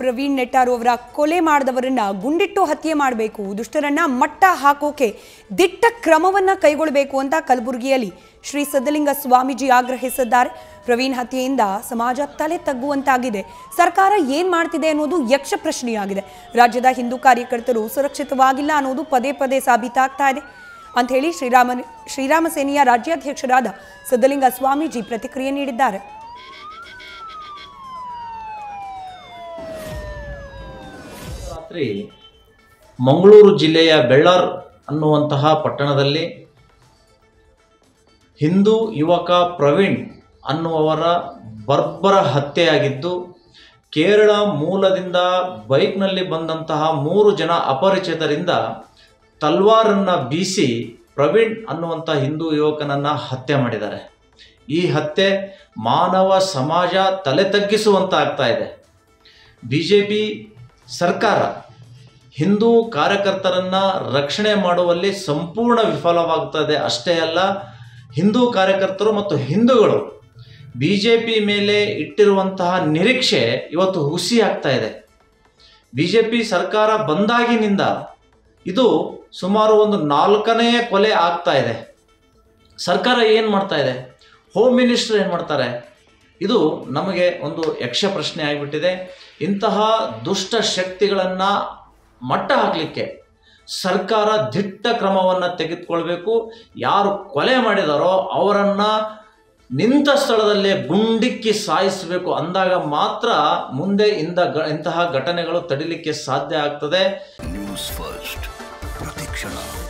ಪ್ರವೀಣ್ ನೆಟ್ಟಾರು ಅವರ ಕೊಲೆ ಮಾಡಿದವರನ್ನ ಗುಂಡಿಟ್ಟು ಹತ್ಯೆ ಮಾಡಬೇಕು ದುಷ್ಟರನ್ನ ಮಟ್ಟ ಹಾಕೋಕೆ ದಿಟ್ಟ ಕ್ರಮವನ್ನ ಕೈಗೊಳ್ಳಬೇಕು ಅಂತ ಕಲಬುರಗಿಯಲ್ಲಿ ಶ್ರೀ ಸಿದ್ದಲಿಂಗ ಸ್ವಾಮೀಜಿ ಆಗ್ರಹಿಸಿದ್ದಾರೆ ಪ್ರವೀಣ್ ಹತ್ಯೆಯಿಂದ ಸಮಾಜ ತಲೆ ತಗ್ಗುವಂತಾಗಿದೆ ಸರ್ಕಾರ ಏನು ಮಾಡ್ತಿದೆ ಅನ್ನೋದು ಯಕ್ಷ ಪ್ರಶ್ನೆಯಾಗಿದೆ ರಾಜ್ಯದ ಹಿಂದೂ ಕಾರ್ಯಕರ್ತರು ಸುರಕ್ಷಿತವಾಗಿಲ್ಲ ಅನ್ನೋದು ಪದೇ ಪದೇ ಸಾಬೀತಾಗ್ತಾ ಇದೆ ಅಂತ ಹೇಳಿ ಶ್ರೀರಾಮಸೇನಿಯ ರಾಜ್ಯಾಧ್ಯಕ್ಷರಾದ ಸಿದ್ದಲಿಂಗ ಸ್ವಾಮೀಜಿ ಪ್ರತಿಕ್ರಿಯೆ ನೀಡಿದ್ದಾರೆ ಮಂಗಳೂರು ಜಿಲ್ಲೆಯ ಬೆಳ್ಳರ್ ಅನ್ನುವಂತಹ ಪಟ್ಟಣದಲ್ಲಿ ಹಿಂದೂ ಯುವಕ ಪ್ರವೀಣ್ ಅನ್ನುವವರ ಬರ್ಬರ ಹತ್ಯೆಯಾಗಿದ್ದು ಕೇರಳ ಮೂಲದಿಂದ ಬೈಕ್ನಲ್ಲಿ ಬಂದಂತಹ 3 ಜನ ಅಪರಿಚಿತರಿಂದ ತಲ್ವಾರನ್ನು ಬೀಸಿ ಪ್ರವೀಣ್ ಅನ್ನುವಂಥ ಹಿಂದೂ ಯುವಕನನ್ನು ಹತ್ಯೆ ಮಾಡಿದ್ದಾರೆ. ಈ ಹತ್ಯೆ ಮಾನವ ಸಮಾಜ ತಲೆ ತಗ್ಗಿಸುವಂತ ಆಗ್ತಾ ಇದೆ. ಬಿಜೆಪಿ ಸರ್ಕಾರ ಹಿಂದೂ ಕಾರ್ಯಕರ್ತರನ್ನು ರಕ್ಷಣೆ ಮಾಡುವಲ್ಲಿ ಸಂಪೂರ್ಣ ವಿಫಲವಾಗುತ್ತದೆ. ಅಷ್ಟೇ ಅಲ್ಲ, ಹಿಂದೂ ಕಾರ್ಯಕರ್ತರು ಮತ್ತು ಹಿಂದೂಗಳು ಬಿಜೆಪಿ ಮೇಲೆ ಇಟ್ಟಿರುವಂತಹ ನಿರೀಕ್ಷೆ ಇವತ್ತು ಹುಸಿ ಆಗ್ತಾ ಇದೆ. ಬಿಜೆಪಿ ಸರ್ಕಾರ ಬಂದಾಗಿನಿಂದ ಇದು ಸುಮಾರು ಒಂದು 4ನೇ ಕೊಲೆ ಆಗ್ತಾ ಇದೆ. ಸರ್ಕಾರ ಏನು ಮಾಡ್ತಾ ಇದೆ? ಹೋಮ್ ಮಿನಿಸ್ಟರ್ ಏನು ಮಾಡ್ತಾರೆ? ಇದು ನಮಗೆ ಒಂದು ಯಕ್ಷ ಪ್ರಶ್ನೆ ಆಗಿಬಿಟ್ಟಿದೆ. ಇಂತಹ ದುಷ್ಟ ಶಕ್ತಿಗಳನ್ನು ಮಟ್ಟ ಹಾಕಲಿಕ್ಕೆ ಸರ್ಕಾರ ದಿಟ್ಟ ಕ್ರಮವನ್ನು ತೆಗೆದುಕೊಳ್ಬೇಕು. ಯಾರು ಕೊಲೆ ಮಾಡಿದಾರೋ ಅವರನ್ನು ನಿಂತ ಸ್ಥಳದಲ್ಲೇ ಗುಂಡಿಕ್ಕಿ ಸಾಯಿಸಬೇಕು. ಅಂದಾಗ ಮಾತ್ರ ಮುಂದೆ ಇಂತಹ ಘಟನೆಗಳು ತಡಿಲಿಕ್ಕೆ ಸಾಧ್ಯ ಆಗ್ತದೆ. ನ್ಯೂಸ್ ಫಸ್ಟ್ ಪ್ರತಿಕ್ಷಣ.